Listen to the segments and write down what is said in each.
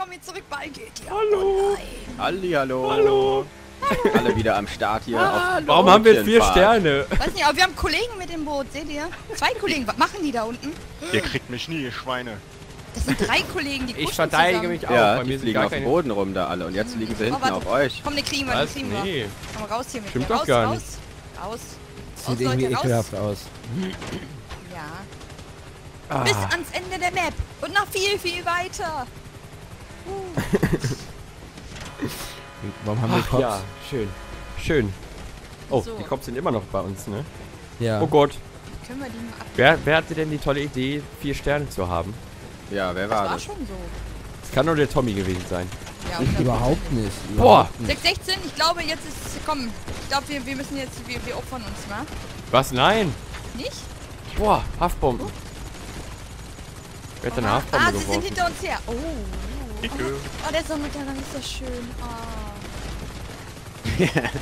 komm jetzt zurück, bald geht ja. Hallo. Halli, hallo. Hallo. Hallo. Alle wieder am Start hier. Auf warum haben wir jetzt 4 Sterne? Weiß nicht, aber wir haben Kollegen mit dem Boot, seht ihr? 2 Kollegen, was machen die da unten? Ihr kriegt mich nie, ihr Schweine. Das sind 3 Kollegen, die ich verteidige zusammen. Mich auch. Ja, bei mir liegen auf dem Boden rum da alle und jetzt liegen sie hinten auf euch. Komm, ne kriegen wir, ne kriegen wir. Nee. Komm raus hier mit mir. Stimmt doch gar nicht. Raus. Sieht raus, irgendwie Leute, ekelhaft raus. Ja. Ah. Bis ans Ende der Map und noch viel, viel weiter. Warum haben wir Cops? Ja, schön. Schön. Oh, so. Die Cops sind immer noch bei uns, ne? Ja. Oh Gott. Können wir die mal wer hatte denn die tolle Idee, 4 Sterne zu haben? Ja, wer war das? Das war schon so. Das kann nur der Tommy gewesen sein. Ja, ich überhaupt nicht. Boah! 616, ich glaube jetzt ist... Komm, ich glaube wir müssen jetzt... Wir opfern uns, ne? Was? Nein! Nicht? Boah, Haftbomben. Oh. Wer hat denn eine Haftbombe geworfen? Sie sind hinter uns her. Oh. Oh, der Sonnenuntergang ist so schön. Oh. Ich mag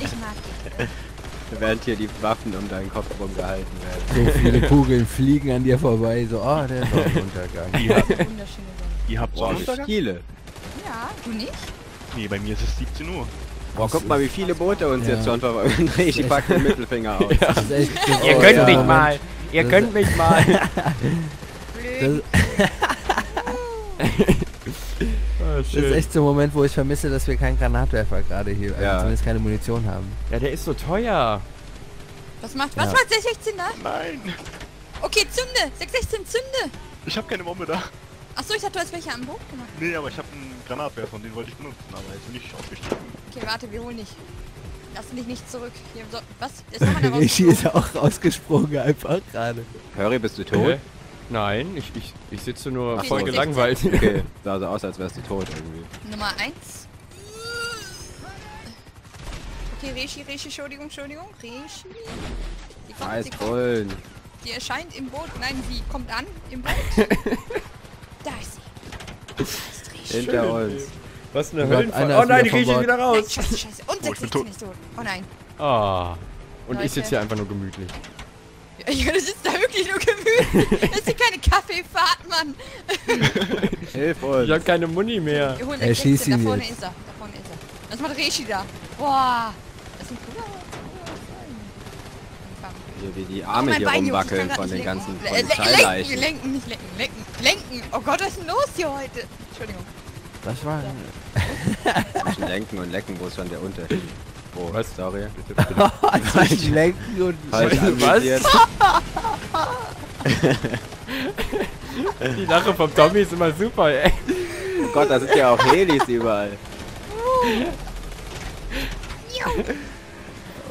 die. Während hier die Waffen um deinen Kopf rumgehalten werden. So viele Kugeln fliegen an dir vorbei, so, ah, oh, der Sonnenuntergang. Ja. Ihr habt Sonnenuntergang? Viele. Ja, du nicht? Nee, bei mir ist es 17 Uhr. Boah, guck mal, wie viele Boote uns jetzt schon verfolgen. Ich packe den Mittelfinger aus. Ja. Das ist echt so. Ihr könnt mich mal. Ihr könnt mich mal. Blöd. Das ist echt so ein Moment, wo ich vermisse, dass wir keinen Granatwerfer gerade hier, zumindest keine Munition haben. Ja, der ist so teuer. Was macht 616 da? Nein. Okay, zünde. 616, zünde. Ich hab keine Bombe da. Achso, ich dachte, du hast welche am Boot gemacht. Nee, aber ich hab einen Granatwerfer und den wollte ich benutzen, aber ist nicht aufgestiegen. Okay, warte, wir holen dich. Lass dich nicht zurück. Hier, so, was? Rishi ist auch rausgesprungen, einfach gerade. Hurry, bist du tot? Okay. Nein, ich sitze nur voll gelangweilt. Okay, sah so aus, als wärst du tot irgendwie. Nummer 1. Okay, Rishi, Entschuldigung, Rishi. Die kommt. Die erscheint im Boot. Nein, sie kommt an im Boot. Da ist sie. Das ist hinter uns. Was eine Höllenfahrt. Oh nein, die Rishi ist wieder raus. Nein, scheiße. Und 616 ist tot. Oh nein. Ah. Und Leute. Ich sitze hier einfach nur gemütlich. Ja, das ist da wirklich nur gemütlich. Das ist keine Kaffeefahrt, Mann. Hilf uns. Ich hab keine Muni mehr. Er schießt ihn da vorne jetzt. Da vorne ist er. Was macht Rishi da? Boah. Das ist ein cooler. Hier, wie die Arme hier rumwackeln von den ganzen Polizeileichen. Lenken. Oh Gott, was ist denn los hier heute? Entschuldigung. Das war... Zwischen Lenken und Lecken, wo ist schon der Unterschied? Oh, was? Sorry. Zwischen Lenken und... Was? Die Lache vom Tommy ist immer super, ey. Oh Gott, da sind ja auch Helis überall.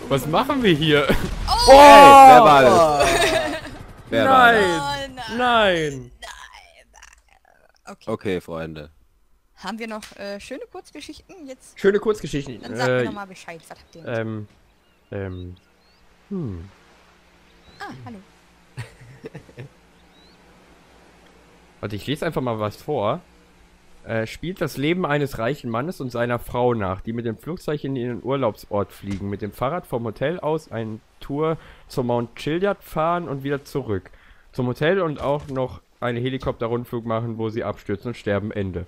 Was machen wir hier? Oh! Hey, wer war das? Nein! Okay, Freunde. Haben wir noch schöne Kurzgeschichten jetzt? Schöne Kurzgeschichten. Dann sag mir nochmal Bescheid, was habt ihr jetzt? Ah, hallo. Warte, ich lese einfach mal was vor. Spielt das Leben eines reichen Mannes und seiner Frau nach, die mit dem Flugzeug in ihren Urlaubsort fliegen, mit dem Fahrrad vom Hotel aus eine Tour zum Mount Chiliad fahren und wieder zurück zum Hotel und auch noch einen Helikopter-Rundflug machen, wo sie abstürzen und sterben. Ende.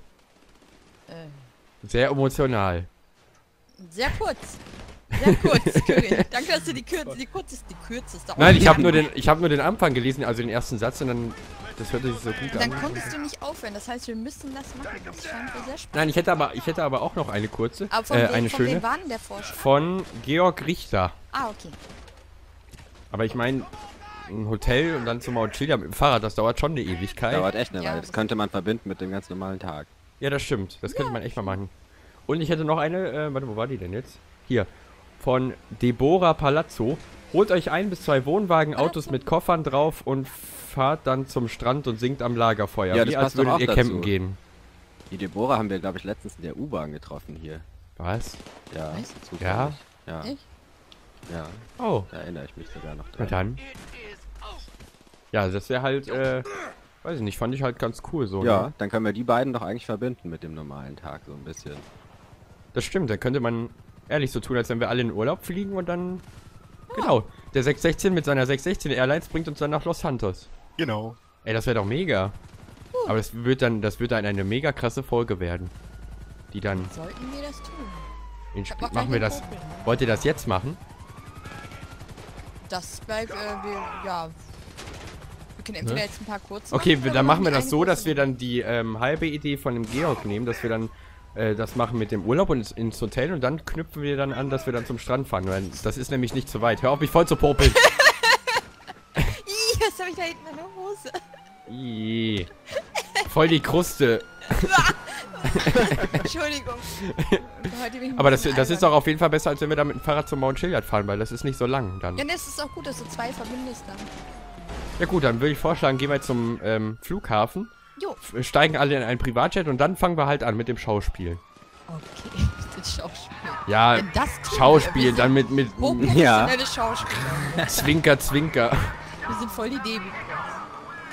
Sehr emotional. Sehr kurz. Sehr kurz, König. Danke, dass du die kürzeste. Nein, ich habe nur den Anfang gelesen, also den ersten Satz und dann das hörte sich so gut an. Dann konntest du nicht aufhören. Das heißt, wir müssen das machen. Das scheint mir sehr spannend. Nein, ich hätte aber auch noch eine kurze, eine schöne. Von Georg Richter. Ah, okay. Aber ich meine, ein Hotel und dann zum Mount Chiliad mit dem Fahrrad, das dauert schon eine Ewigkeit. Dauert echt eine Weile. Ja, das könnte man verbinden mit dem ganz normalen Tag. Ja, das stimmt. Das könnte man echt mal machen. Und ich hätte noch eine, warte, wo war die denn jetzt? Hier. Von Deborah Palazzo. Holt euch 1 bis 2 Wohnwagen, Autos mit Koffern drauf und fahrt dann zum Strand und singt am Lagerfeuer. Ja, als würdet ihr campen gehen. Die Deborah haben wir, glaube ich, letztens in der U-Bahn getroffen hier. Was? Ja. Was? Ja? Ja. Ich? Ja. Oh. Da erinnere ich mich sogar noch dran. Und dann? Ja, das wäre halt, weiß ich nicht, fand ich halt ganz cool so. Ja, ne? Dann können wir die beiden doch eigentlich verbinden mit dem normalen Tag so ein bisschen. Das stimmt, dann könnte man ehrlich so tun, als wenn wir alle in Urlaub fliegen und dann... Oh. Genau, der 616 mit seiner 616 Airlines bringt uns dann nach Los Santos. Genau. Ey, das wäre doch mega. Aber das wird dann eine mega krasse Folge werden. die dann... Sollten wir das tun? Machen wir das... Wollt ihr das jetzt machen? Das bleibt... Wir können entweder jetzt ein paar kurz machen, okay, dann machen wir das so, dass wir dann die halbe Idee von dem Georg nehmen, dass wir dann das machen mit dem Urlaub und ins Hotel und dann knüpfen wir dann an, dass wir dann zum Strand fahren. Weil das ist nämlich nicht so weit. Hör auf, mich voll zu popeln. Ih, was habe ich da hinten in der Hose? Ih. Voll die Kruste. Entschuldigung. Aber das ist doch auf jeden Fall besser, als wenn wir da mit dem Fahrrad zum Mount Chiliad fahren, weil das ist nicht so lang dann. Ja, ne, es ist auch gut, dass du zwei verbindest dann. Ja gut, dann würde ich vorschlagen, gehen wir zum Flughafen, steigen alle in einen Privatjet und dann fangen wir halt an mit dem Schauspiel. Okay, das Schauspiel. Ja, das Schauspiel, dann mit ja. Schauspieler. Zwinker, Zwinker. Wir sind voll die Debitors.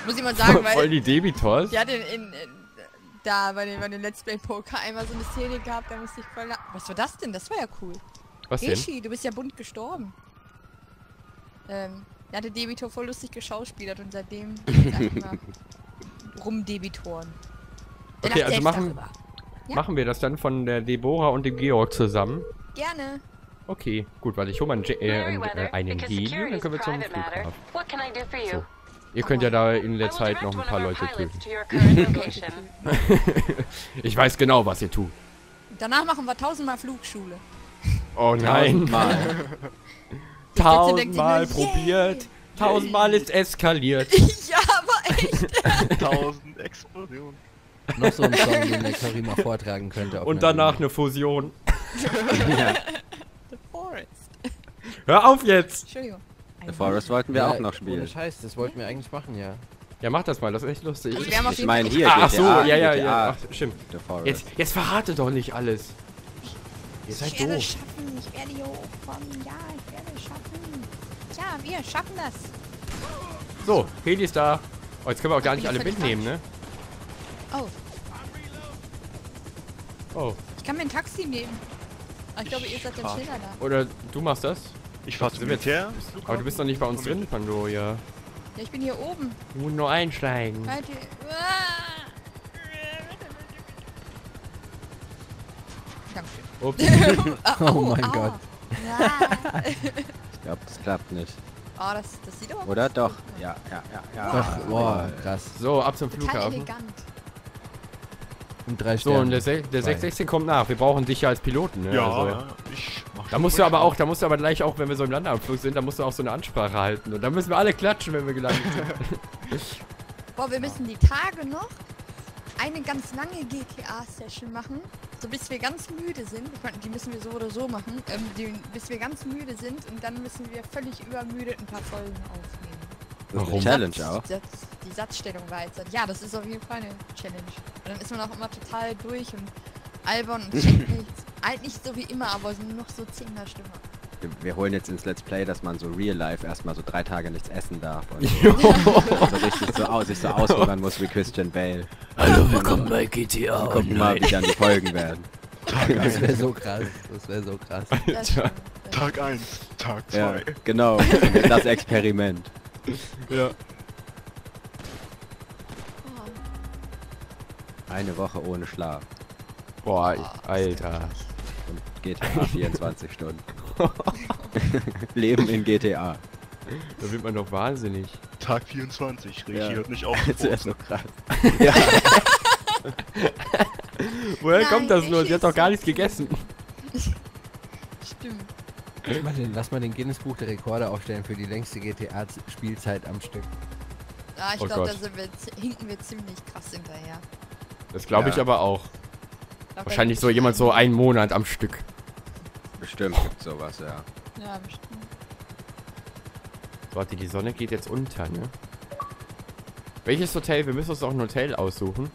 Muss ich mal sagen, weil... Voll die Debitors? Ja, da bei den Let's Play Poker einmal so eine Szene gehabt, da musste ich voll... Was war das denn? Das war ja cool. Was denn? Eshi, du bist ja bunt gestorben. Er hatte Debitor voll lustig geschauspielert und seitdem rumdebitoren. Okay, also machen wir das dann von der Deborah und dem Georg zusammen? Gerne. Okay, gut, weil ich hole mal einen G, dann können wir zum Flughafen. So. Ihr könnt ja da in der Zeit noch ein paar Leute töten. Ich weiß genau, was ihr tut. Danach machen wir 1000-mal Flugschule. Oh nein. 1000-mal. 1000-mal probiert, 1000-mal ist eskaliert. Ja, aber echt. 1000 Explosionen. Noch so ein Song, den der Karima vortragen könnte. Und danach eine Fusion. Ja. The Forest. Hör auf jetzt! Entschuldigung. The Forest wollten wir auch noch spielen. Scheiße, das wollten wir eigentlich machen, ja. Ja, mach das mal, das ist echt lustig. Ich meine hier, ach so, ja. Ach, stimmt. The Forest. Jetzt verrate doch nicht alles. Ihr seid doof. Ich werde es schaffen, ich werde hier hochkommen, ja, ich werde es schaffen. Ja, wir schaffen das. So, Heli ist da. Oh, jetzt können wir auch gar nicht alle mitnehmen, ne? Oh. Oh. Ich kann mir ein Taxi nehmen. Ich glaube, ihr seid der Schiller da. Oder du machst das? Ich fahr zum Militär. Aber du bist doch nicht bei uns drin, Pandorya. Ja, ich bin hier oben. Wir müssen nur einsteigen. Warte. Ups. Oh mein Gott. Ja. Ich glaube, das klappt nicht. Oh, das sieht doch aus. Oder doch? Ja. Boah, krass. So, ab zum Flughafen. Und 3 Sterne. So, und der 616 kommt nach. Wir brauchen dich ja als Piloten, ne? Ja, also, ich mach da musst du aber gleich auch, wenn wir so im Landeanflug sind, da musst du auch so eine Ansprache halten. Und dann müssen wir alle klatschen, wenn wir gelandet sind. Boah, wir müssen die Tage noch eine ganz lange GTA-Session machen, so bis wir ganz müde sind. Die müssen wir so oder so machen, bis wir ganz müde sind und dann müssen wir völlig übermüdet ein paar Folgen aufnehmen. Warum? Challenge auch? Die Satzstellung war jetzt. Ja, das ist auf jeden Fall eine Challenge. Und dann ist man auch immer total durch und albern und checkt nichts. Alt nicht so wie immer, aber noch so 10er Stimme. Wir holen jetzt ins Let's Play, dass man so real life erstmal so 3 Tage nichts essen darf. Und so richtig so aushungern muss wie Christian Bale. Hallo, willkommen bei GTA Online. Gucken mal, wie dann die Folgen werden. Das wäre so krass. Alter. Tag 1, Tag 2. Ja, genau, das Experiment. Ja. Eine Woche ohne Schlaf. Boah, Alter. Und GTA 24 Stunden. Leben in GTA. Da wird man doch wahnsinnig. Tag 24, Regie hört nicht auf. Das ist so krass. Ja. Woher kommt das nur? Sie hat doch gar nichts gegessen. Stimmt. Lass mal den Guinness-Buch der Rekorde aufstellen für die längste GTA-Spielzeit am Stück. Ah, ich glaube, da hinken wir ziemlich krass hinterher. Das glaube ich aber auch. Wahrscheinlich so jemand so einen Monat am Stück. Bestimmt sowas, ja. Ja, bestimmt. Warte, die Sonne geht jetzt unter, ne? Welches Hotel? Wir müssen uns auch ein Hotel aussuchen.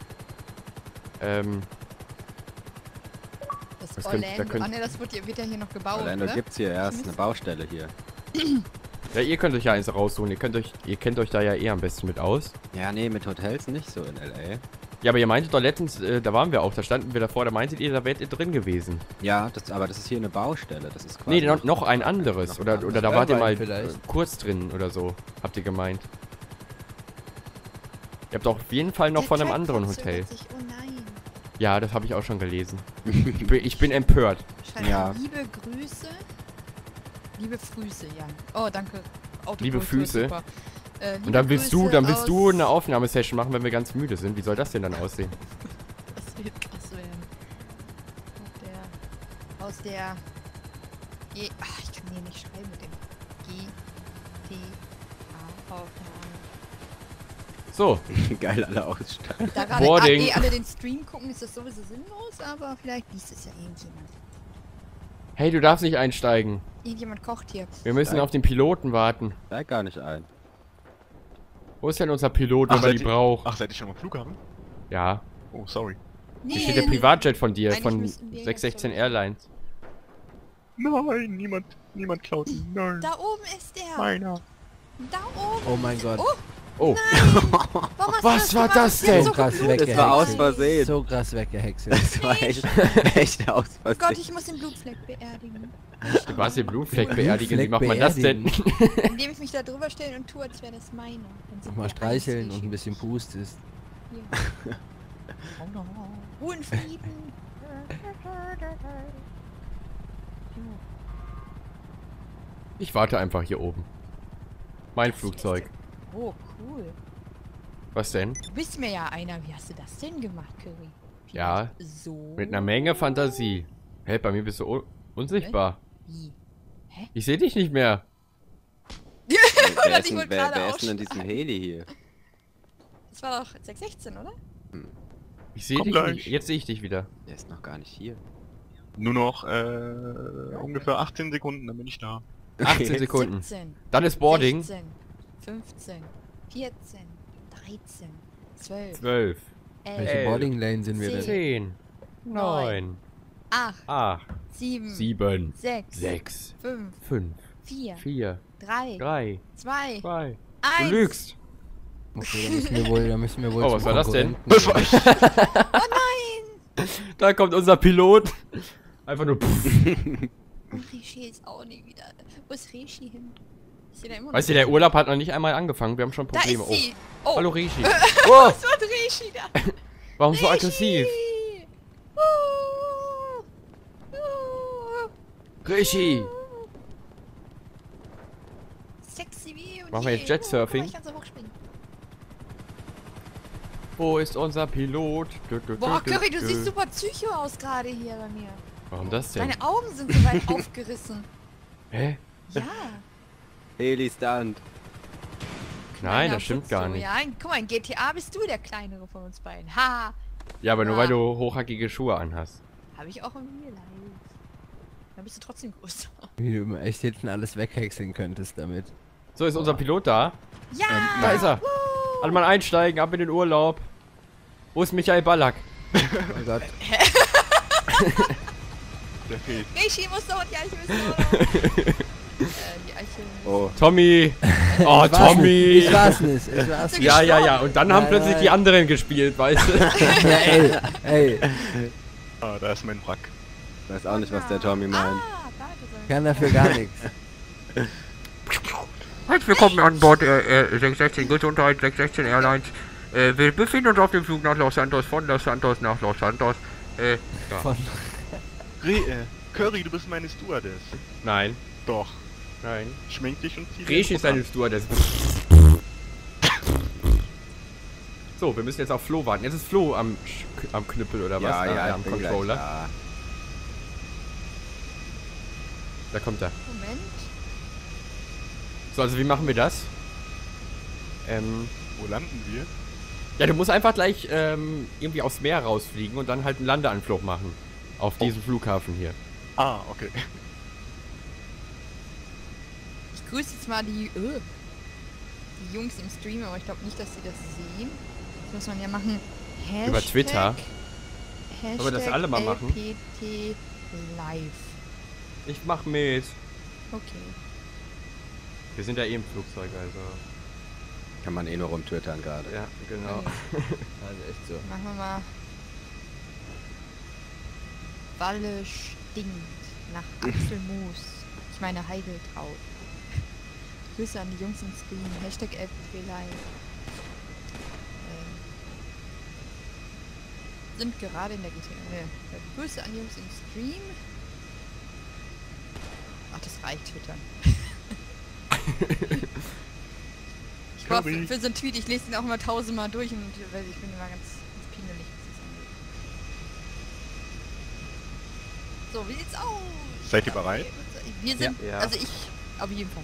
Das Orlando. Ah ne, das wird ja hier noch gebaut, Orlando gibt's hier erst, eine Baustelle hier. Ja, ihr könnt euch ja eins raussuchen. Ihr kennt euch da ja eh am besten mit aus. Ja, nee, mit Hotels nicht so in L.A. Ja, aber ihr meintet doch letztens, da waren wir auch, da standen wir davor, da meintet ihr, da wärt ihr drin gewesen. Ja, aber das ist hier eine Baustelle, das ist quasi... Nee, noch ein anderes, oder da wart ihr mal vielleicht kurz drin oder so, habt ihr gemeint. Ihr habt doch auf jeden Fall noch von einem anderen Hotel. Oh nein. Ja, das habe ich auch schon gelesen. Ich bin empört. Schreibt ja. Liebe Grüße. Liebe Füße, ja. Oh, danke. Liebe Füße. Liebe und dann willst Grüße du eine Aufnahmesession machen, wenn wir ganz müde sind. Wie soll das denn dann aussehen? Das wird krass werden. Aus der G. Ach, ich kann hier nicht schreiben mit dem G. T. A. Aufnahme. So. Geil, alle aussteigen. Da gerade alle den Stream gucken, ist das sowieso sinnlos, aber vielleicht liest es ja irgendjemand. Hey, du darfst nicht einsteigen. Irgendjemand kocht hier. Wir müssen auf den Piloten warten. Steig gar nicht ein. Wo ist denn unser Pilot, wenn man die braucht? Ach, seid ihr schon am Flughafen? Ja. Oh, sorry. Hier steht der Privatjet von dir, von 616 Airlines. Nein, niemand klaut ihn. Nein. Da oben ist der. Meiner. Da oben. Oh mein Gott. Oh. Nein. Was war das denn? So krass weggehexelt. Das war aus Versehen. So krass weggehexelt. Das war echt aus Versehen. Gott, ich muss den Blutfleck beerdigen. Du warst den Blutfleck beerdigen. Wie macht man das denn? Indem ich mich da drüber stelle und tue, als wäre das meine. Nochmal streicheln und ein bisschen pustest. Ja. Ruhe in Frieden. Ich warte einfach hier oben. Mein Flugzeug. Oh, cool. Was denn? Du bist mir ja einer. Wie hast du das denn gemacht, Curry? Ja, so mit einer Menge Fantasie. Hä, hey, bei mir bist du unsichtbar. Wie? Hä? Ich sehe dich nicht mehr. Wer ist denn in diesem Heli hier? Das war doch 616, oder? Ich sehe dich nicht. Jetzt sehe ich dich wieder. Der ist noch gar nicht hier. Nur noch ungefähr 18 Sekunden, dann bin ich da. Okay. 18 Sekunden. 17, dann ist Boarding. 16. 15, 14, 13, 12, 11, welche Boarding Lane sind wir denn? 10, 9, 8, 7, 6, 5, 4, 3, 2, 1. Du lügst. Okay, da müssen wir wohl. Oh, was war das denn? Oh nein! Da kommt unser Pilot. Einfach nur. Rishi ist auch nie wieder. Wo ist Rishi hin? Weißt du, der Urlaub hat noch nicht einmal angefangen, wir haben schon Probleme. Da ist sie. Oh. Hallo Rishi. Oh. Was macht Rishi da? Warum Rishi so aggressiv? Rishi! Sexy wie und machen wir jetzt Jetsurfing? Wo ist unser Pilot? Boah, Curry, du siehst super psycho aus gerade hier bei mir. Warum das denn? Deine Augen sind so weit aufgerissen. Hä? Ja. Heli-Stunt. Nein, das stimmt gar nicht. Ja, guck mal, in GTA bist du der kleinere von uns beiden. Ha! Ja, aber nur weil du hochhackige Schuhe anhast. Habe ich auch in mir leid. Da bist du trotzdem größer. Wie du echt hinten alles weghexeln könntest damit. So, ist unser Pilot da? Ja! Da ist er! Alle mal einsteigen, ab in den Urlaub. Wo ist Michael Ballack? Oh Gott. Der fehlt. Rishi muss doch, ja, ich muss die Eiche. Oh. Tommy! Oh, Tommy! Ich war's nicht, ich war's nicht. Ja. Und dann haben plötzlich die anderen gespielt, weißt du? Ja, ey. Ah, da ist mein Wrack. Ich weiß auch nicht, was der Tommy meint. Ich kann dafür gar nichts. Herzlich willkommen an Bord 616, gute Unterhalt 616 Airlines. Wir befinden uns auf dem Flug nach Los Santos, von Los Santos nach Los Santos. Curry, du bist meine Stewardess. Nein. Doch. Nein. Schmink dich und zieh Rishi ist eine Stewardess. So, wir müssen jetzt auf Flo warten. Jetzt ist Flo am Knüppel oder was? Ja, am Controller. Da. Da kommt er. Moment. So, also wie machen wir das? Wo landen wir? Ja, du musst einfach gleich irgendwie aufs Meer rausfliegen und dann halt einen Landeanflug machen. Auf diesem Flughafen hier. Ah, okay. Ich grüße jetzt mal die Jungs im Stream, aber ich glaube nicht, dass sie das sehen. Das muss man ja machen. Hashtag, über Twitter. Sollen wir das alle mal machen? LPT Live. Ich mach mit. Okay. Wir sind ja eh im Flugzeug, also. Kann man eh nur rumtwittern gerade. Ja, genau. Also echt so. Machen wir mal. Walle stinkt nach Apfelmus. Ich meine Heidelkraut. Grüße an die Jungs im Stream. Hashtag App vielleicht. Sind gerade in der GTA. Grüße an Jungs im Stream. Ach, das reicht, Twitter. Ich war für so einen Tweet, ich lese den auch immer 1000-mal durch und weiß, ich bin immer ganz pingelig, was das angeht. So, wie sieht's aus? Seid ihr bereit? Wir sind, ja. Also ich, auf jeden Fall.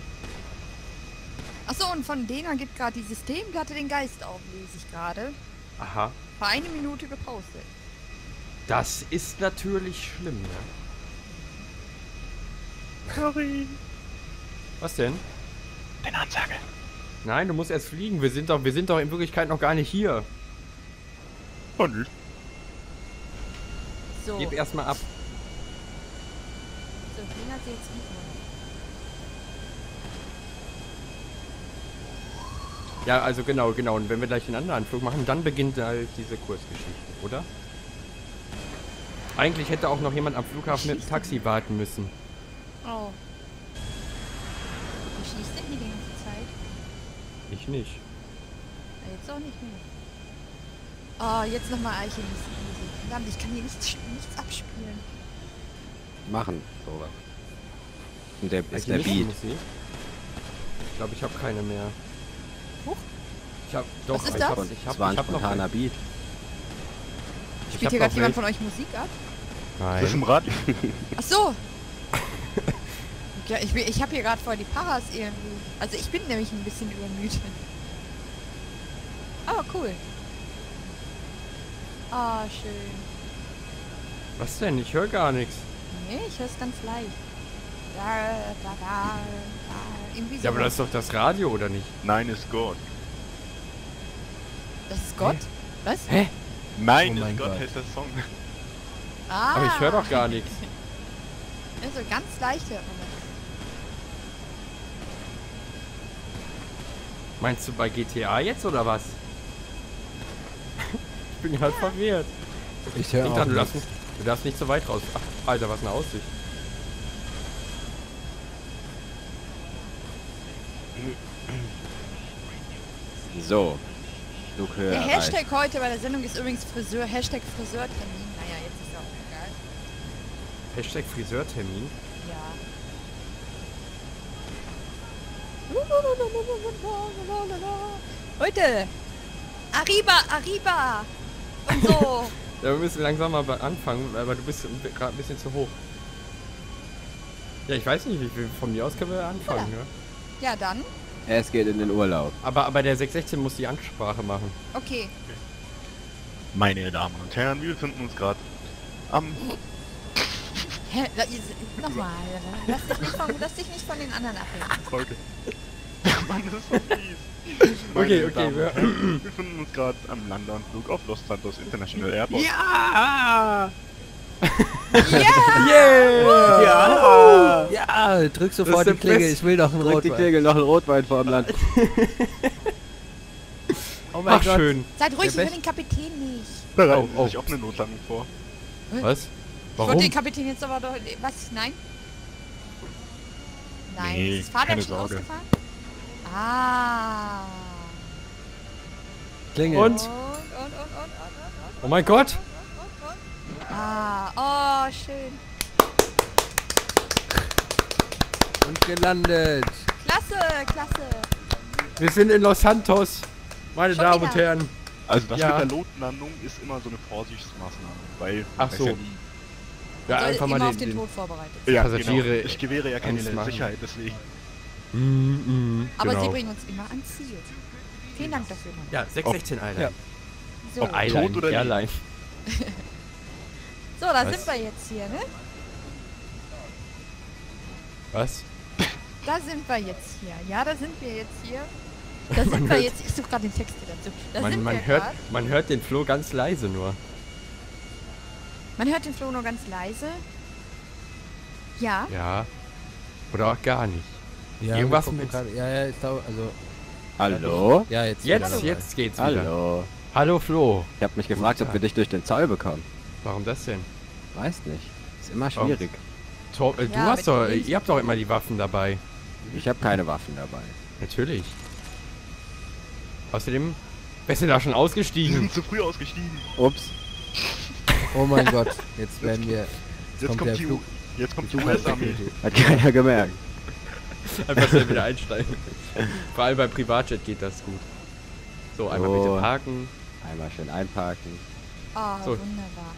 Achso, und von denen gibt gerade die Systemplatte den Geist auf, lese ich gerade. Aha. Vor 1 Minute gepostet. Das ist natürlich schlimm, ne? Sorry. Was denn? Deine Ansage. Nein, du musst erst fliegen. Wir sind doch in Wirklichkeit noch gar nicht hier. Und? So. Gib erstmal ab. So, wen hat sie jetzt mitgenommen? Ja, also genau. Und wenn wir gleich den anderen Flug machen, dann beginnt halt diese Kurzgeschichte, oder? Eigentlich hätte auch noch jemand am Flughafen mit dem Taxi warten müssen. Oh. Wo schießt denn die ganze Zeit? Ich nicht. Jetzt auch nicht mehr. Oh, jetzt nochmal Alchemisten. Verdammt, ich kann hier nichts abspielen. Machen, so. Und der ist der Beat. Ich glaube, ich habe keine mehr. Huch. Ich habe doch. Was ist das? Ich hab ein spontaner Beat. Spielt hier gerade jemand von euch Musik ab? Nein. Zwischen Rad. Ach so. Ja, ich habe hier gerade voll die Paras irgendwie. Also ich bin nämlich ein bisschen übermüdet. Aber cool. Ah, schön. Was denn? Ich höre gar nichts. Nee, ich höre es ganz leicht. Da. Irgendwie so. Ja, aber das ist doch das Radio, oder nicht? Nein, ist Gott. Das ist Gott? Hä? Was? Hä? Nein, oh ist Gott heißt der Song. Ah. Aber ich höre doch gar nichts. Also ganz leicht hört man das. Meinst du bei GTA jetzt oder was? Ich bin halt verwirrt. Ich höre auch nicht. Du darfst nicht so weit raus. Ach, Alter, was eine Aussicht. So. Der Hashtag heute bei der Sendung ist übrigens Friseur. Hashtag Friseurtermin. Naja, jetzt ist ja auch egal. Hashtag Friseurtermin? Ja. Leute! Arriba! Und so! Ja, wir müssen langsam mal anfangen, aber du bist gerade ein bisschen zu hoch. Ja, ich weiß nicht, von mir aus können wir anfangen, ne? Ja, dann? Es geht in den Urlaub. Aber der 616 muss die Ansprache machen. Okay. Meine Damen und Herren, wir befinden uns gerade am... Hä? Nochmal. Lass dich nicht von den anderen abhängen. Okay. Mann, das ist so fies. Okay. Wir befinden uns gerade am Landeanflug auf Los Santos International Airport. Ja! Yeah! Ja! Ja! Drück sofort die Klingel, ich will noch einen Rotwein. Drück die Klingel, noch einen Rotwein vor dem Land. Oh mein Gott. Schön. Seid ruhig, ich will den Kapitän nicht. Bereiten Sie sich auch eine Notlandung vor. Was? Warum? Ich wollte den Kapitän jetzt aber doch... Was? Nein? Nein, nee, ist das Fahrrad schon ausgefahren? Ah. Klingel. Und. Oh mein Gott! Und. Ah, oh, schön. Und gelandet. Klasse. Wir sind in Los Santos, meine Damen und Herren. Also das mit der Lotlandung ist immer so eine Vorsichtsmaßnahme, weil... Ach so. Ja, einfach mal auf den Tod vorbereitet. Ja, Passagiere. Genau. Ich gewähre ja keine Sicherheit, deswegen. Aber genau. Sie bringen uns immer ans Ziel. Vielen Dank dafür. Mann. Ja, 616 Airlines. Ja. So. Ob Island, tot oder Airline. So, da sind wir jetzt hier, ne? Was? Da sind wir jetzt hier. Da sind wir jetzt. Ich suche gerade den Text hier dazu. Man hört den Floh ganz leise nur. Man hört den Floh nur ganz leise. Ja. Ja. Oder auch gar nicht. Ja, irgendwas mit... Grad, ja, ich glaube, also... Hallo? Ja, jetzt geht's wieder. Hallo. Hallo, Floh. Ich habe mich gefragt, ob wir dich durch den Zaun bekommen. Warum das denn? Weiß nicht. Ist immer schwierig. Oh. Ihr habt doch immer die Waffen dabei. Ich habe keine Waffen dabei. Natürlich. Außerdem... Bist du da schon ausgestiegen? Wir sind zu früh ausgestiegen. Ups. Oh mein Gott, jetzt werden wir... Jetzt kommt die US-Armee. Hat keiner gemerkt. Einfach schnell wieder einsteigen. Vor allem beim Privatjet geht das gut. So, einmal bitte parken. Einmal schön einparken. Oh, so. Wunderbar.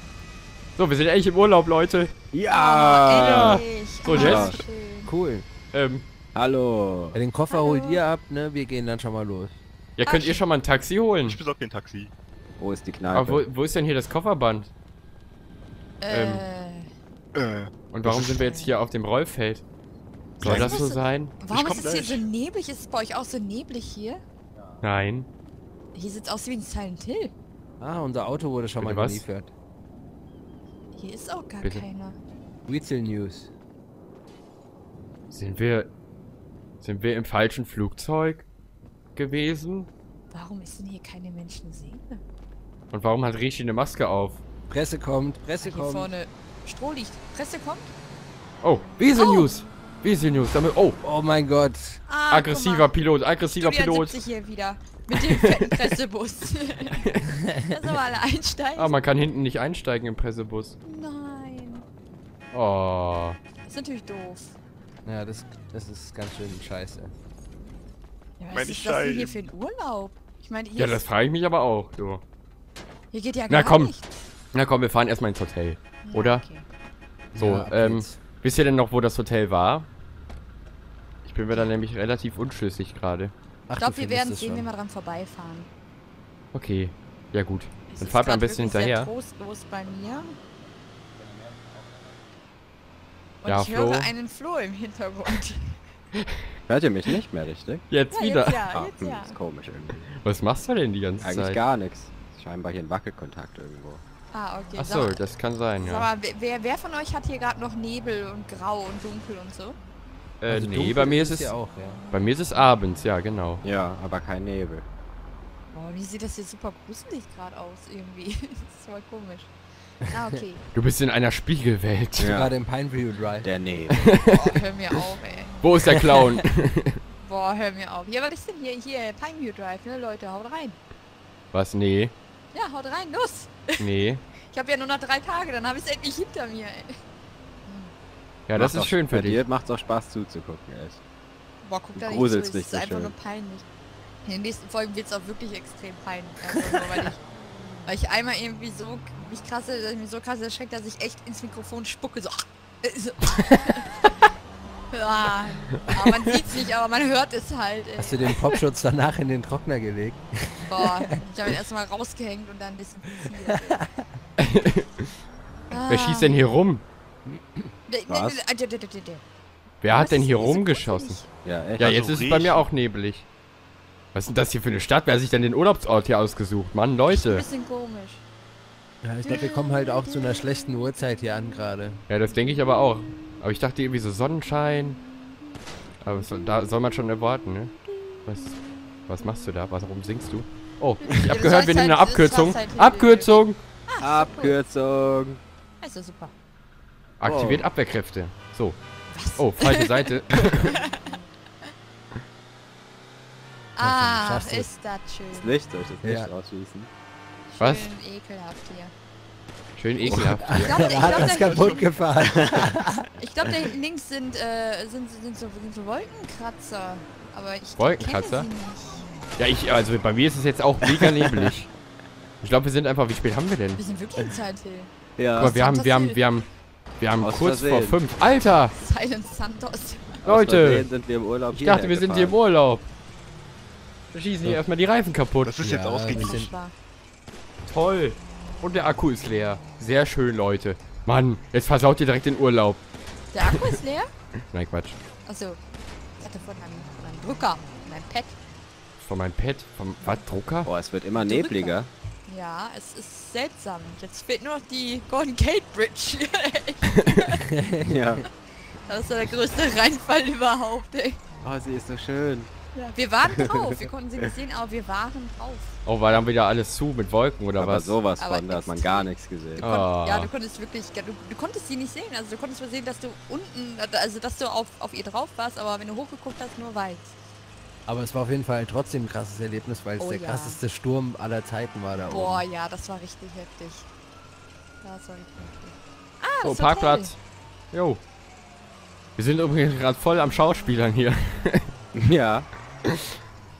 So, wir sind echt im Urlaub, Leute. Ja! So, jetzt. Cool. Hallo. Ja, den Koffer holt ihr ab, ne? Wir gehen dann schon mal los. Ja, könnt ihr schon mal ein Taxi holen? Ich besorge den Taxi. Wo ist die Kneipe? Aber wo ist denn hier das Kofferband? Und warum sind wir jetzt hier auf dem Rollfeld? Soll das so sein? Warum ist es hier so neblig? Ist es bei euch auch so neblig hier? Nein. Hier sieht es aus wie ein Silent Hill. Ah, unser Auto wurde schon mal geliefert. Hier ist auch gar keiner. Weasel News. Sind wir im falschen Flugzeug gewesen? Warum ist denn hier keine Menschenseele? Und warum hat Rishi eine Maske auf? Presse kommt, Presse kommt. Hier vorne Strohlicht. Presse kommt. Oh, Weasel News. Weasel News. Damit, oh mein Gott. Ah, aggressiver Pilot, aggressiver Pilot. Hier wieder. Mit dem fetten Pressebus. Lass mal alle einsteigen. Ah, man kann hinten nicht einsteigen im Pressebus. Nein. Oh. Das ist natürlich doof. Ja, das ist ganz schön scheiße. Ja, was ist das denn hier für ein Urlaub? Ich meine, ja, das frage ich mich aber auch. Du. Hier geht ja gar nichts. Na komm, wir fahren erstmal ins Hotel. Ja, oder? Okay. So, ja, wisst ihr denn noch, wo das Hotel war? Ich bin mir da nämlich relativ unschlüssig gerade. Ich glaube, wir werden sehen, wenn wir dran vorbeifahren. Okay, ja gut. Dann fahrt mal ein bisschen hinterher. Sehr trostlos bei mir. Und ja, ich höre einen Floh im Hintergrund. Hört ihr mich nicht mehr richtig? Jetzt ja, wieder. Jetzt ja, jetzt ja. Das ist komisch irgendwie. Was machst du denn die ganze Zeit? Eigentlich gar nichts. Scheinbar hier ein Wackelkontakt irgendwo. Ah, okay. Achso, das kann sein, ja. Sag mal, wer von euch hat hier gerade noch Nebel und Grau und Dunkel und so? Also nee, bei mir ist es auch, ja. Bei mir ist es abends, ja, genau. Ja, aber kein Nebel. Boah, wie sieht das hier super gruselig gerade aus irgendwie? Das ist voll komisch. Ah, okay. Du bist in einer Spiegelwelt. Ja. Gerade im Pineview Drive. Der Nebel. Boah, hör mir auf, ey. Wo ist der Clown? Boah, hör mir auf. Ja, was ist denn hier? Pineview Drive, ne, Leute? Haut rein. Was? Nee. Ja, haut rein, los. Nee. Ich habe ja nur noch 3 Tage, dann habe ich es endlich hinter mir, ey. Ja, das ist schön für dich. Macht's auch Spaß zuzugucken, echt. Boah, guck da nicht zu, es ist einfach nur peinlich. In den nächsten Folgen wird's auch wirklich extrem peinlich. Also, weil ich einmal irgendwie so mich krass erschreckt, dass ich echt ins Mikrofon spucke, so. Ja, aber man sieht's nicht, aber man hört es halt, ey. Hast du den Popschutz danach in den Trockner gelegt? Boah, ich habe ihn erstmal rausgehängt und dann desinfiziert. Wer schießt denn hier rum? Was? Wer hat denn hier rumgeschossen? Ja, echt. Ja, jetzt ist es bei mir auch nebelig. Was ist denn das hier für eine Stadt? Wer hat sich denn den Urlaubsort hier ausgesucht? Mann, Leute. Ein bisschen komisch. Ja, ich glaube, wir kommen halt auch zu einer schlechten Uhrzeit hier an gerade. Ja, das denke ich aber auch. Aber ich dachte irgendwie so Sonnenschein. Aber da soll man schon erwarten, ne? Was machst du da? Warum singst du? Oh, ich habe gehört, wir nehmen eine Abkürzung. Abkürzung! Abkürzung! Also super. Aktiviert Abwehrkräfte. So. Was? Oh, falsche Seite. Ah, ist das schön. Das Licht durch das Licht ausschießen. Was? Schön ekelhaft hier. Schön ekelhaft hier. Ich glaub, das kaputt gefahren. Ich glaube, da hinten links sind so Wolkenkratzer. Aber ich Wolkenkratzer? Ja, also bei mir ist es jetzt auch mega nebelig. Ich glaube, wir sind einfach... Wie spät haben wir denn? Wir sind wirklich in Silent Hill. Ja. Aber wir haben kurz vor 5. Alter! Silent Santos. Leute! Sind wir im Urlaub ich dachte, wir sind hier im Urlaub. Wir schießen hier erstmal die Reifen kaputt. Das ist jetzt ausgeglichen. Toll. Und der Akku ist leer. Sehr schön, Leute. Mann, jetzt versaut ihr direkt den Urlaub. Der Akku ist leer? Nein, Quatsch. Achso. Ich hatte vorhin meinen Drucker. Mein Pad. Von meinem Pad? Vom was? Drucker? Boah, es wird immer nebliger. Ja, es ist seltsam. Jetzt fehlt nur noch die Golden Gate Bridge. Ja. Das ist der größte Reinfall überhaupt, ey. Oh, sie ist so schön. Ja. Wir waren drauf. Wir konnten sie nicht sehen, aber wir waren drauf. Oh, war dann wieder alles zu mit Wolken oder aber was? Sowas aber von, da hat man gar nichts gesehen. Ja, du konntest wirklich, du konntest sie nicht sehen. Also du konntest mal sehen, dass du unten, also dass du auf ihr drauf warst, aber wenn du hochgeguckt hast, nur weit. Aber es war auf jeden Fall trotzdem ein krasses Erlebnis, weil es der krasseste Sturm aller Zeiten war da oben. Boah, ja, das war richtig heftig. Da soll ich hin. Ah, das ist okay. Parkplatz. Jo. Wir sind übrigens gerade voll am Schauspielern hier. Ja.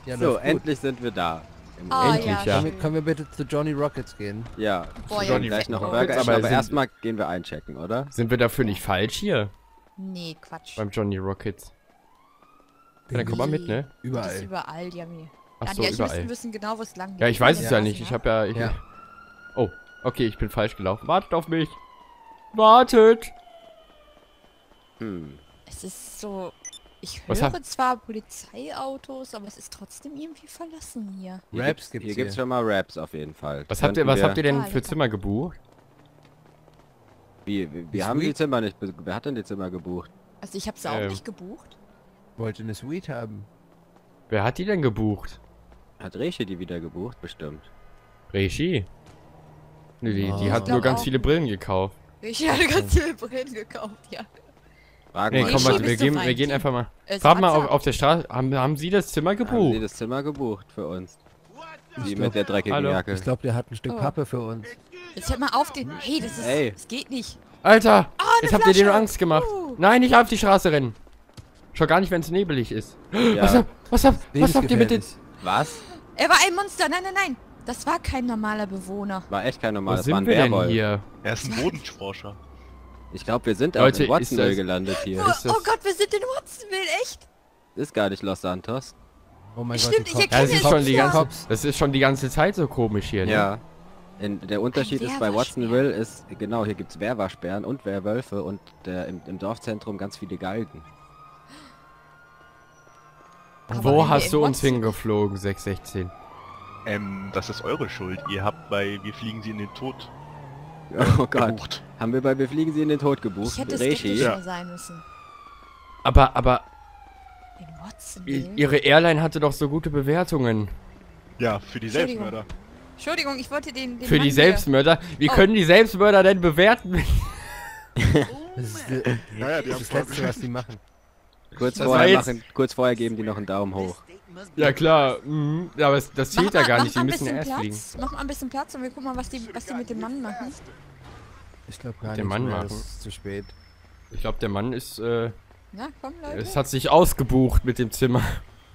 Ja, so, endlich sind wir da. Ah, endlich, ja. Können wir bitte zu Johnny Rockets gehen? Ja. Boah, Johnny gleich noch Burger, aber erstmal gehen wir einchecken, oder? Sind wir dafür nicht falsch hier? Nee, Quatsch. Beim Johnny Rockets. Ja, dann komm mal mit, ne? Überall. Das ist überall, die haben die. Ach so, ja, die Alchemisten wissen genau, wo es lang geht. Ja, ich weiß es ja nicht. Ich habe ja... Oh, okay, ich bin falsch gelaufen. Wartet auf mich. Wartet. Hm. Es ist so... Ich höre zwar Polizeiautos, aber es ist trotzdem irgendwie verlassen hier. Raps gibt's hier. Hier gibt's schon mal Raps auf jeden Fall. Was habt ihr denn für Zimmer gebucht? Wir haben die Zimmer nicht... Wer hat denn die Zimmer gebucht? Also ich habe sie auch nicht gebucht. Wollte eine Suite haben. Wer hat die denn gebucht? Hat Rechi die wieder gebucht, bestimmt. Rechi? Nee, die hat nur ganz viele Brillen gekauft. Rechi hat ganz viele Brillen gekauft, ja. Nee, komm mal, wir gehen einfach mal. Frag mal auf der Straße, haben Sie das Zimmer gebucht? Haben Sie das Zimmer gebucht für uns? Die mit der dreckigen Jacke. Ich glaube, der hat ein Stück Pappe für uns. Jetzt hört mal auf den... Hey, das ist... Ey. Das geht nicht. Alter, jetzt habt ihr denen Angst gemacht. Nein, nicht auf die Straße rennen. Schon gar nicht, wenn es nebelig ist. Ja. Was habt ihr mit den... Was? Er war ein Monster, nein, nein, nein. Das war kein normaler Bewohner. War echt kein normaler, das war ein Werwolf. Er ist ein Bodenforscher. Ich glaube, wir sind Leute, in Watsonville gelandet hier. Oh Gott, wir sind in Watsonville, echt? Ist gar nicht Los Santos. Oh mein Gott, das ist schon die ganze Zeit so komisch hier, ne? Ja. Der Unterschied ist, bei Watsonville ist, genau, hier gibt's Werwolfsperren und Werwölfe und im Dorfzentrum ganz viele Galgen. Aber wo hast du uns hingeflogen, 616? Das ist eure Schuld. Ihr habt bei Wir fliegen sie in den Tod... Oh Gott. Gebucht. Haben wir bei Wir fliegen sie in den Tod gebucht? Ich hätte es sein müssen. Aber... In Watsonville? Ihre Airline hatte doch so gute Bewertungen. Ja, für die Selbstmörder. Entschuldigung, ich wollte den für Mann die Selbstmörder? Wie können die Selbstmörder denn bewerten? Das ist naja, die haben das Letzte, was die machen. Kurz vorher geben die noch einen Daumen hoch. Ja klar, aber das zählt ja gar nicht, die müssen erst fliegen. Mach mal ein bisschen Platz und wir gucken mal, was die mit dem Mann machen. Ich glaube gar nicht, das ist zu spät. Ich glaube, der Mann ist, na, komm, Leute. Es hat sich ausgebucht mit dem Zimmer.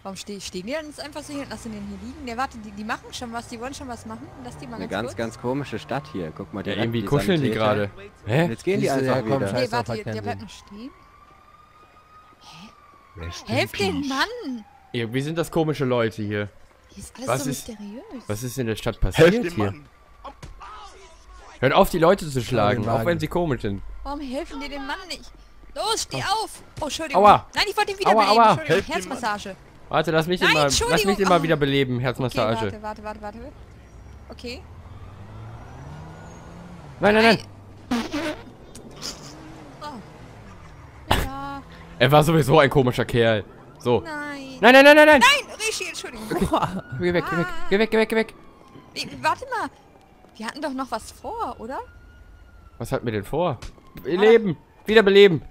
Warum stehen die dann einfach so hier und lassen den hier liegen? Der wartet, die machen schon was, die wollen schon was machen. Lass die mal eine ganz komische Stadt hier, guck mal. Der irgendwie kuscheln die gerade. Hä? Jetzt gehen die einfach wieder. Nee, warte, der bleibt noch stehen. Helft den Mann! Irgendwie sind das komische Leute hier. Hier ist alles so mysteriös. Was ist in der Stadt passiert hier? Hört auf, die Leute zu schlagen, auch wenn sie komisch sind. Warum helfen die dem Mann nicht? Los, steh auf! Oh, Entschuldigung. Aua. Nein, ich wollte ihn wiederbeleben. Entschuldigung, Herzmassage. Warte, lass mich immer wieder beleben, Herzmassage. Okay, warte. Okay. Nein. Er war sowieso ein komischer Kerl. So. Nein! Nein, Rechi, Entschuldigung. Okay. Geh weg. Warte mal. Wir hatten doch noch was vor, oder? Was hatten wir denn vor? Beleben. Wiederbeleben.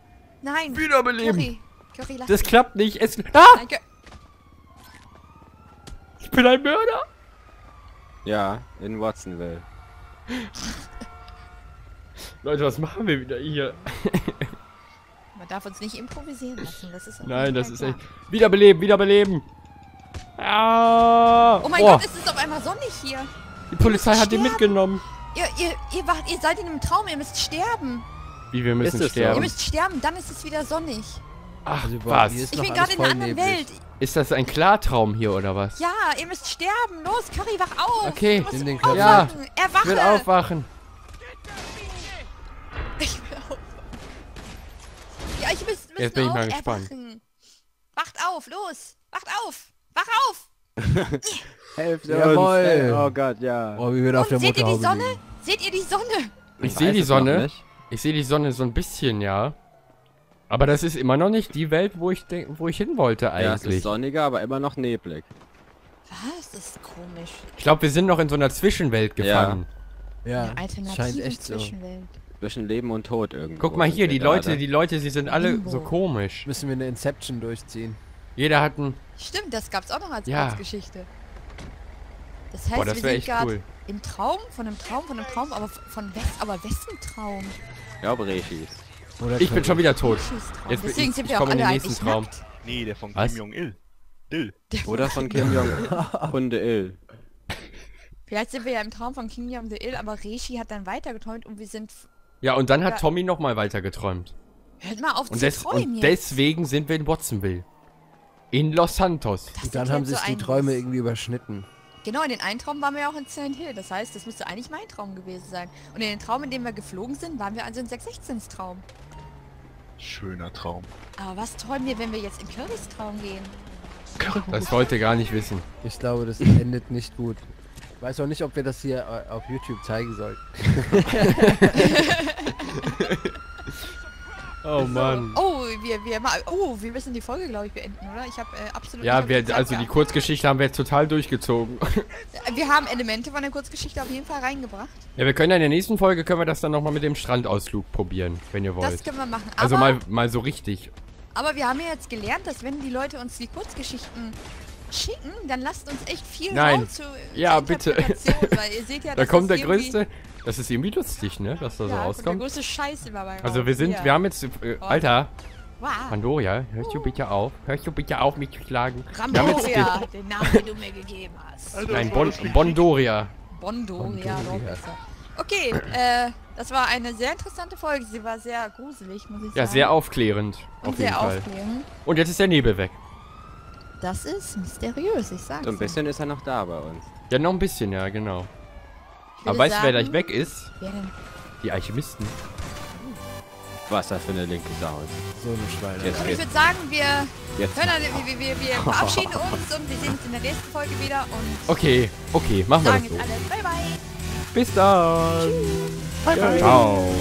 Nein. Wiederbeleben. Curry, das klappt nicht. Danke. Ich bin ein Mörder. Ja, in Watsonville. Leute, was machen wir wieder hier? Man darf uns nicht improvisieren lassen, das ist... Nein, das ist echt... Wiederbeleben! Ah! Oh mein Gott, es ist auf einmal sonnig hier! Die Polizei hat ihn mitgenommen! Ihr seid in einem Traum, ihr müsst sterben! Wie, wir müssen sterben? Ihr müsst sterben, dann ist es wieder sonnig! Ach, was? Ich bin gerade in einer anderen Welt! Ist das ein Klartraum hier, oder was? Ja, ihr müsst sterben! Los, Curry, wach auf! Okay, du musst aufwachen! Ja, ich will aufwachen! Jetzt bin ich mal gespannt. Wacht auf, los! Wacht auf! Wach auf! Helft uns! Oh Gott, ja. Oh, wie wir auf der Motorhaube liegen. Seht ihr die Sonne? Seht ihr die Sonne? Ich sehe die Sonne. Ich sehe die Sonne so ein bisschen, ja. Aber das ist immer noch nicht die Welt, wo ich hin wollte eigentlich. Ja, es ist sonniger, aber immer noch neblig. Was? Das ist komisch. Ich glaube, wir sind noch in so einer Zwischenwelt gefangen. Ja, scheint echt so. Zwischen Leben und Tod irgendwie. Guck mal hier, die Leute, sie sind alle so komisch. Müssen wir eine Inception durchziehen. Jeder hat ein... Stimmt, das gab's auch noch als Kurzgeschichte. Das heißt, boah, das wir sind echt cool. Im Traum? Von einem Traum? Von einem Traum? Aber von wessen Traum? Ja, aber Reschis. Ich bin schon wieder tot. Jetzt deswegen sind wir auch alle eigentlich nackt. Nee, der von Kim Jong Il. Dill. Oder von Kim Jong und Il. Vielleicht sind wir ja im Traum von Kim Jong Il, aber Reshi hat dann weitergeträumt und wir sind... Ja, und dann hat Tommy nochmal weitergeträumt. Hört mal auf zu träumen jetzt. Deswegen sind wir in Watsonville. In Los Santos. Und dann haben sich die Träume irgendwie überschnitten. Genau, in den einen Traum waren wir ja auch in Silent Hill. Das heißt, das müsste eigentlich mein Traum gewesen sein. Und in den Traum, in dem wir geflogen sind, waren wir also in 616-Traum. Schöner Traum. Aber was träumen wir, wenn wir jetzt in Kirby's Traum gehen? Das wollt ihr gar nicht wissen. Ich glaube, das endet nicht gut. Ich weiß auch nicht, ob wir das hier auf YouTube zeigen sollten. Oh Mann. Oh, wir müssen die Folge, glaube ich, beenden, oder? Ich habe absolut... Ja, die Kurzgeschichte haben wir jetzt total durchgezogen. Wir haben Elemente von der Kurzgeschichte auf jeden Fall reingebracht. Ja, wir können in der nächsten Folge, können wir das dann nochmal mit dem Strandausflug probieren, wenn ihr wollt. Das können wir machen, aber... Also mal so richtig. Aber wir haben ja jetzt gelernt, dass wenn die Leute uns die Kurzgeschichten schicken, dann lasst uns echt viel Raum zu... Ja, bitte. Weil ihr seht ja, da kommt der größte... Das ist irgendwie lustig, ne? Dass da so rauskommt. Der große Scheiß immer bei also wir haben jetzt... Alter! Wow. Pandorya, hörst du bitte auf? Hörst du bitte auf, mich zu schlagen? Pandorya, den Namen, den du mir gegeben hast. Also nein, Pandorya. Pandorya, noch besser. Okay, das war eine sehr interessante Folge. Sie war sehr gruselig, muss ich sagen. Ja, sehr aufklärend. Und auf jeden Fall. Und jetzt ist der Nebel weg. Das ist mysteriös, ich sag's. So ein bisschen ist er noch da bei uns. Ja, noch ein bisschen, ja, genau. Aber weißt du, wer gleich weg ist? Wer denn? Die Alchemisten. Was da für eine linke Sau ist. So eine Schweine. Und ich würde sagen, wir verabschieden uns und wir sehen uns in der nächsten Folge wieder. Und okay, machen wir das so. Bye, bye. Bis dann. Tschüss. Bye, bye. Ciao.